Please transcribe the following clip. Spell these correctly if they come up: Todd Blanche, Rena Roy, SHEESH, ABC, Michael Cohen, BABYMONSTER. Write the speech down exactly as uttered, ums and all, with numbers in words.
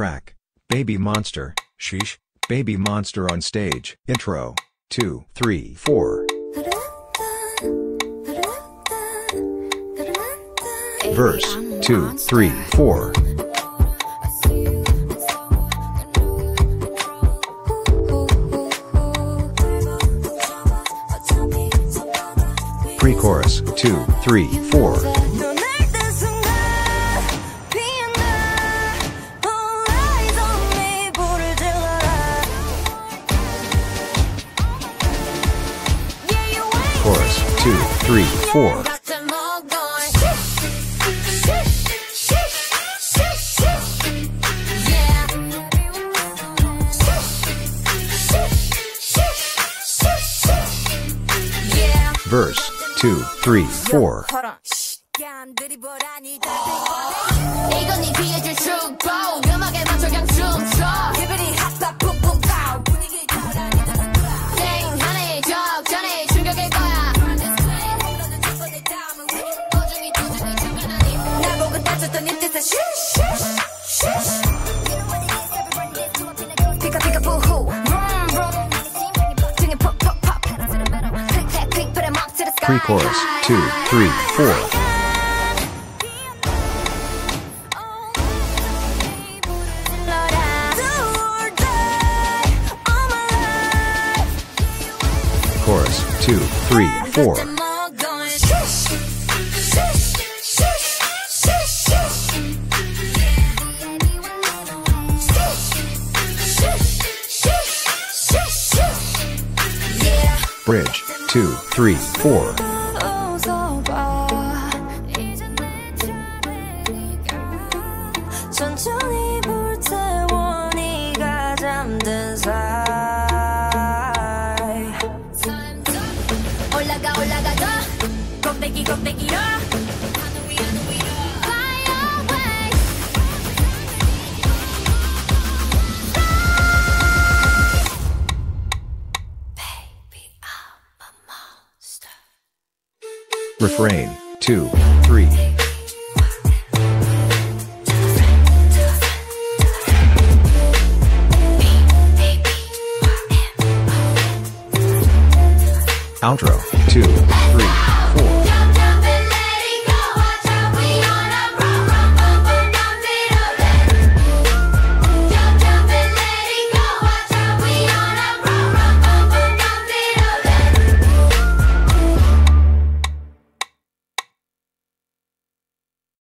track, BABYMONSTER, SHEESH, BABYMONSTER on stage. Intro, two, three, four. Verse, two, three, four. Pre-chorus, two, three, four. Chorus, two, three, four. Verse, two, three, four. Pre-chorus, two, three, four. Chorus, two, three, four. Bridge, two, three, four. Refrain, two, three. Outro, two, three.